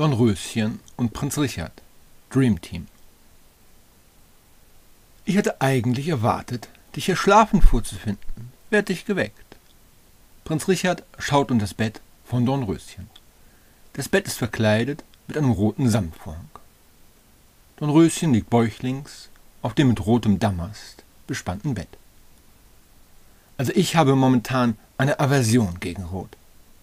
Dornröschen und Prinz Richard, Dreamteam. Ich hatte eigentlich erwartet, dich hier schlafend vorzufinden, werd dich geweckt. Prinz Richard schaut unter das Bett von Dornröschen. Das Bett ist verkleidet mit einem roten Samtvorhang. Dornröschen liegt bäuchlings auf dem mit rotem Damast bespannten Bett. Also ich habe momentan eine Aversion gegen Rot.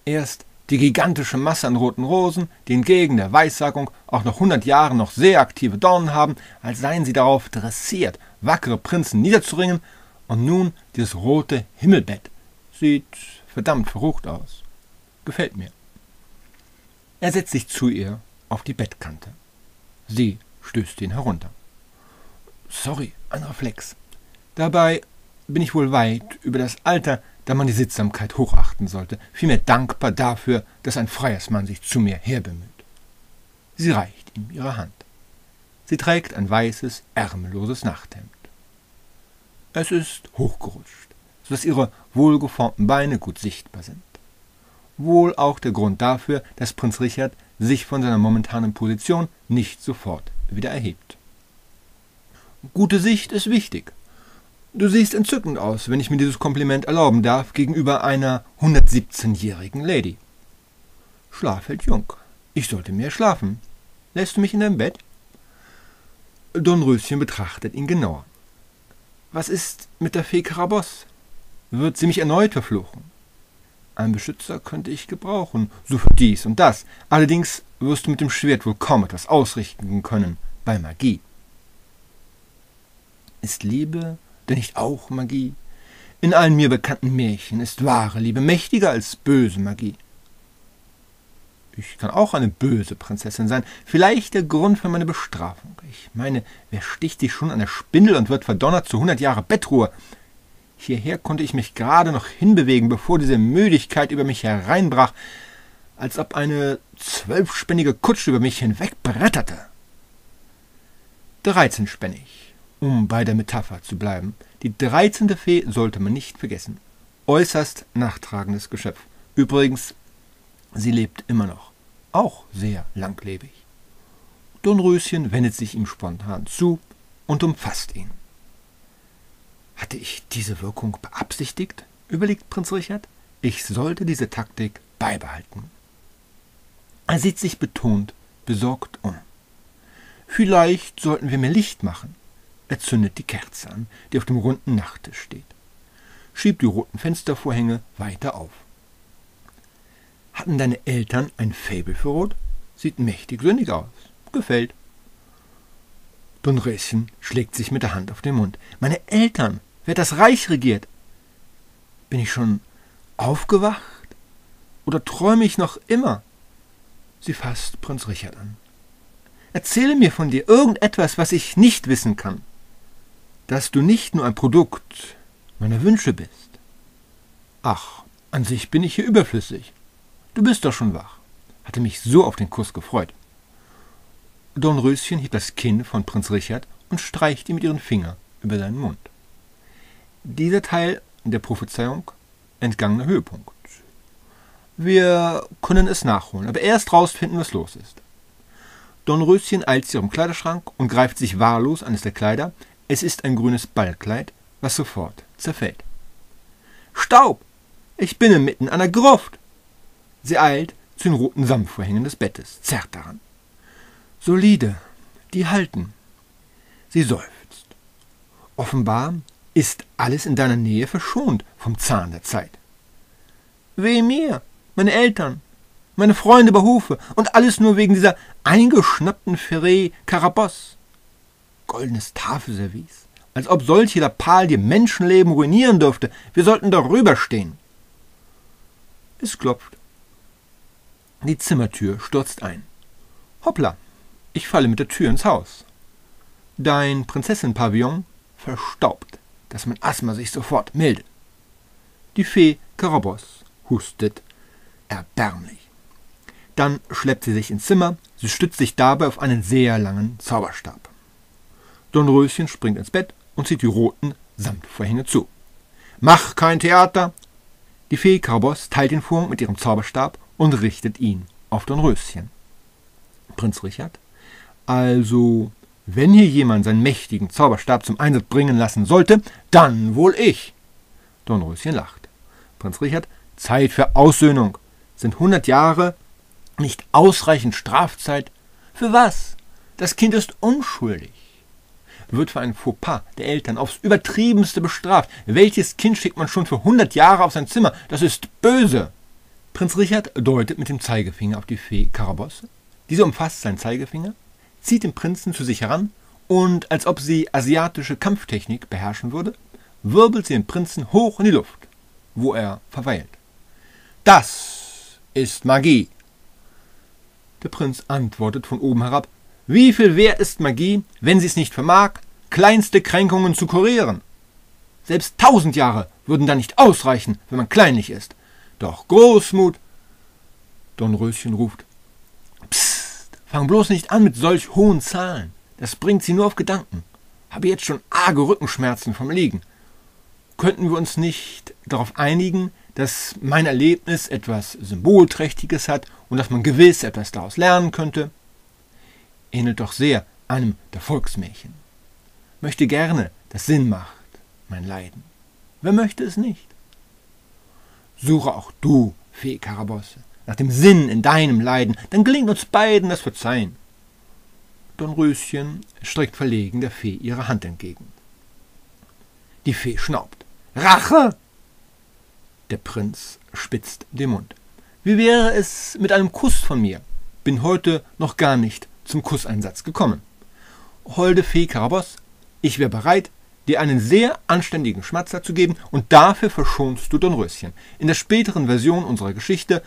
Erst die gigantische Masse an roten Rosen, die entgegen der Weissagung auch nach 100 Jahren noch sehr aktive Dornen haben, als seien sie darauf dressiert, wackere Prinzen niederzuringen, und nun dieses rote Himmelbett. Sieht verdammt verrucht aus. Gefällt mir. Er setzt sich zu ihr auf die Bettkante. Sie stößt ihn herunter. Sorry, ein Reflex. Dabei bin ich wohl weit über das Alter, da man die Sittsamkeit hochachten sollte, vielmehr dankbar dafür, dass ein Freiersmann sich zu mir herbemüht. Sie reicht ihm ihre Hand. Sie trägt ein weißes, ärmelloses Nachthemd. Es ist hochgerutscht, sodass ihre wohlgeformten Beine gut sichtbar sind. Wohl auch der Grund dafür, dass Prinz Richard sich von seiner momentanen Position nicht sofort wieder erhebt. Gute Sicht ist wichtig. Du siehst entzückend aus, wenn ich mir dieses Kompliment erlauben darf, gegenüber einer 117-jährigen Lady. Schlaf hält jung. Ich sollte mehr schlafen. Lässt du mich in deinem Bett? Dornröschen betrachtet ihn genauer. Was ist mit der Fee Carabosse? Wird sie mich erneut verfluchen? Einen Beschützer könnte ich gebrauchen, so für dies und das. Allerdings wirst du mit dem Schwert wohl kaum etwas ausrichten können bei Magie. Ist Liebe denn nicht auch Magie? In allen mir bekannten Märchen ist wahre Liebe mächtiger als böse Magie. Ich kann auch eine böse Prinzessin sein, vielleicht der Grund für meine Bestrafung. Ich meine, wer sticht sich schon an der Spindel und wird verdonnert zu 100 Jahre Bettruhe? Hierher konnte ich mich gerade noch hinbewegen, bevor diese Müdigkeit über mich hereinbrach, als ob eine 12-spännige Kutsche über mich hinwegbretterte. 13-spännig. Um bei der Metapher zu bleiben, die 13. Fee sollte man nicht vergessen. Äußerst nachtragendes Geschöpf. Übrigens, sie lebt immer noch. Auch sehr langlebig. Dornröschen wendet sich ihm spontan zu und umfasst ihn. Hatte ich diese Wirkung beabsichtigt? Überlegt Prinz Richard. Ich sollte diese Taktik beibehalten. Er sieht sich betont, besorgt um. Vielleicht sollten wir mehr Licht machen. Er zündet die Kerze an, die auf dem runden Nachttisch steht, schiebt die roten Fenstervorhänge weiter auf. Hatten deine Eltern ein Faible für Rot? Sieht mächtig sinnig aus. Gefällt. Dornröschen schlägt sich mit der Hand auf den Mund. Meine Eltern! Wer hat das Reich regiert? Bin ich schon aufgewacht? Oder träume ich noch immer? Sie fasst Prinz Richard an. Erzähle mir von dir irgendetwas, was ich nicht wissen kann. Dass du nicht nur ein Produkt meiner Wünsche bist. Ach, an sich bin ich hier überflüssig. Du bist doch schon wach. Hatte mich so auf den Kuss gefreut. Dornröschen hebt das Kinn von Prinz Richard und streicht ihm mit ihren Fingern über seinen Mund. Dieser Teil der Prophezeiung entgangener Höhepunkt. Wir können es nachholen, aber erst rausfinden, was los ist. Dornröschen eilt zu ihrem Kleiderschrank und greift sich wahllos eines der Kleider. Es ist ein grünes Ballkleid, was sofort zerfällt. Staub! Ich bin inmitten einer Gruft! Sie eilt zu den roten Samtvorhängen des Bettes, zerrt daran. Solide, die halten. Sie seufzt. Offenbar ist alles in deiner Nähe verschont vom Zahn der Zeit. Weh mir, meine Eltern! Meine Freunde bei Hufe, und alles nur wegen dieser eingeschnappten Fee Carabosse. Goldenes Tafelservice, als ob solche Lappalie Menschenleben ruinieren dürfte. Wir sollten darüber stehen. Es klopft. Die Zimmertür stürzt ein. Hoppla, ich falle mit der Tür ins Haus. Dein Prinzessin-Pavillon verstaubt, dass mein Asthma sich sofort milde. Die Fee Carabosse hustet erbärmlich. Dann schleppt sie sich ins Zimmer, sie stützt sich dabei auf einen sehr langen Zauberstab. Dornröschen springt ins Bett und zieht die roten Samtvorhänge zu. Mach kein Theater! Die Fee Carabosse teilt den Vorhang mit ihrem Zauberstab und richtet ihn auf Dornröschen. Prinz Richard. Also, wenn hier jemand seinen mächtigen Zauberstab zum Einsatz bringen lassen sollte, dann wohl ich. Dornröschen lacht. Prinz Richard, Zeit für Aussöhnung. Sind 100 Jahre nicht ausreichend Strafzeit? Für was? Das Kind ist unschuldig. Wird für ein Fauxpas der Eltern aufs Übertriebenste bestraft. Welches Kind schickt man schon für 100 Jahre auf sein Zimmer? Das ist böse. Prinz Richard deutet mit dem Zeigefinger auf die Fee Carabosse. Diese umfasst seinen Zeigefinger, zieht den Prinzen zu sich heran und, als ob sie asiatische Kampftechnik beherrschen würde, wirbelt sie den Prinzen hoch in die Luft, wo er verweilt. Das ist Magie. Der Prinz antwortet von oben herab, wie viel wert ist Magie, wenn sie es nicht vermag, kleinste Kränkungen zu kurieren? Selbst 1000 Jahre würden da nicht ausreichen, wenn man kleinlich ist. Doch Großmut... Dornröschen ruft, Psst, fang bloß nicht an mit solch hohen Zahlen. Das bringt sie nur auf Gedanken. Habe jetzt schon arge Rückenschmerzen vom Liegen. Könnten wir uns nicht darauf einigen, dass mein Erlebnis etwas Symbolträchtiges hat und dass man gewiss etwas daraus lernen könnte? Ähnelt doch sehr einem der Volksmärchen. Möchte gerne, dass Sinn macht, mein Leiden. Wer möchte es nicht? Suche auch du, Fee Carabosse, nach dem Sinn in deinem Leiden, dann gelingt uns beiden das Verzeihen. Dornröschen streckt verlegen der Fee ihre Hand entgegen. Die Fee schnaubt. Rache! Der Prinz spitzt den Mund. Wie wäre es mit einem Kuss von mir? Bin heute noch gar nicht zum Kusseinsatz gekommen. Holde Fee Carabosse, ich wäre bereit, dir einen sehr anständigen Schmatzer zu geben, und dafür verschonst du Dornröschen. In der späteren Version unserer Geschichte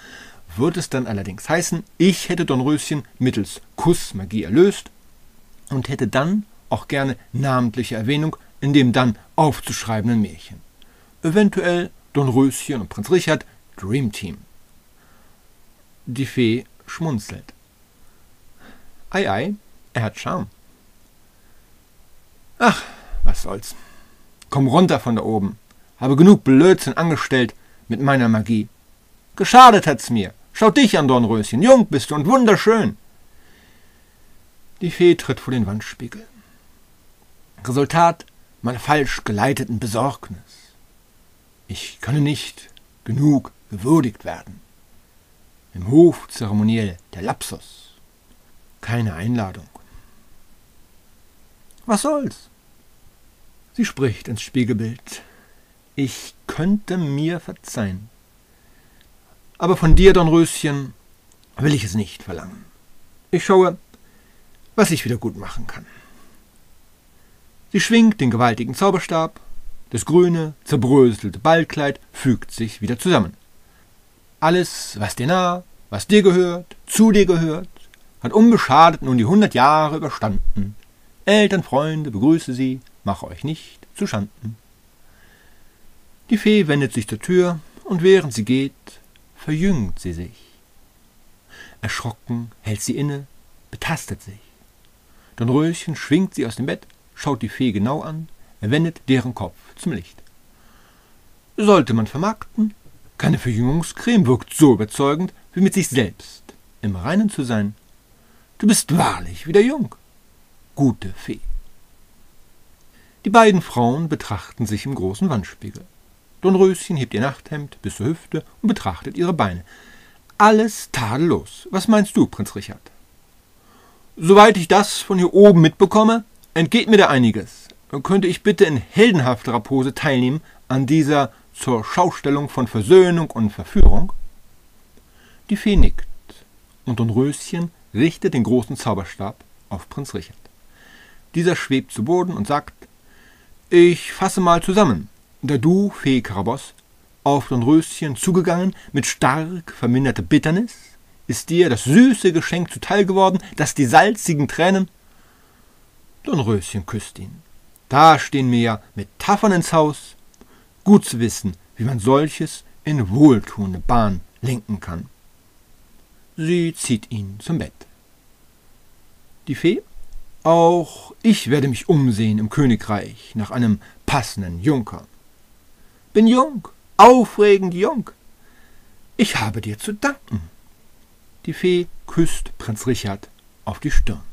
wird es dann allerdings heißen, ich hätte Dornröschen mittels Kussmagie erlöst und hätte dann auch gerne namentliche Erwähnung in dem dann aufzuschreibenden Märchen. Eventuell Dornröschen und Prinz Richard, Dreamteam. Die Fee schmunzelt. Ei, ei, er hat Charme. Ach, was soll's. Komm runter von da oben. Habe genug Blödsinn angestellt mit meiner Magie. Geschadet hat's mir. Schau dich an, Dornröschen. Jung bist du und wunderschön. Die Fee tritt vor den Wandspiegel. Resultat meiner falsch geleiteten Besorgnis. Ich könne nicht genug gewürdigt werden. Im Hof zeremoniell der Lapsus. Keine Einladung. Was soll's? Sie spricht ins Spiegelbild. Ich könnte mir verzeihen. Aber von dir, Dornröschen, will ich es nicht verlangen. Ich schaue, was ich wieder gut machen kann. Sie schwingt den gewaltigen Zauberstab. Das grüne, zerbröselte Ballkleid fügt sich wieder zusammen. Alles, was dir nah, was dir gehört, zu dir gehört, hat unbeschadet nun die 100 Jahre überstanden. Eltern, Freunde, begrüße sie, mache euch nicht zu Schanden. Die Fee wendet sich zur Tür, und während sie geht, verjüngt sie sich. Erschrocken hält sie inne, betastet sich. Dornröschen schwingt sie aus dem Bett, schaut die Fee genau an, wendet deren Kopf zum Licht. Sollte man vermarkten, keine Verjüngungscreme wirkt so überzeugend, wie mit sich selbst im Reinen zu sein. Du bist wahrlich wieder jung, gute Fee. Die beiden Frauen betrachten sich im großen Wandspiegel. Dornröschen hebt ihr Nachthemd bis zur Hüfte und betrachtet ihre Beine. Alles tadellos. Was meinst du, Prinz Richard? Soweit ich das von hier oben mitbekomme, entgeht mir da einiges. Könnte ich bitte in heldenhafterer Pose teilnehmen an dieser zur Schaustellung von Versöhnung und Verführung? Die Fee nickt, und Dornröschen richtet den großen Zauberstab auf Prinz Richard. Dieser schwebt zu Boden und sagt, ich fasse mal zusammen, da du, Fee Carabosse, auf Dornröschen zugegangen mit stark verminderter Bitternis, ist dir das süße Geschenk zuteil geworden, dass die salzigen Tränen... Dornröschen küsst ihn. Da stehen mir ja Metaphern ins Haus. Gut zu wissen, wie man solches in wohltuende Bahn lenken kann. Sie zieht ihn zum Bett. Die Fee? Auch ich werde mich umsehen im Königreich nach einem passenden Junker. Bin jung, aufregend jung. Ich habe dir zu danken. Die Fee küsst Prinz Richard auf die Stirn.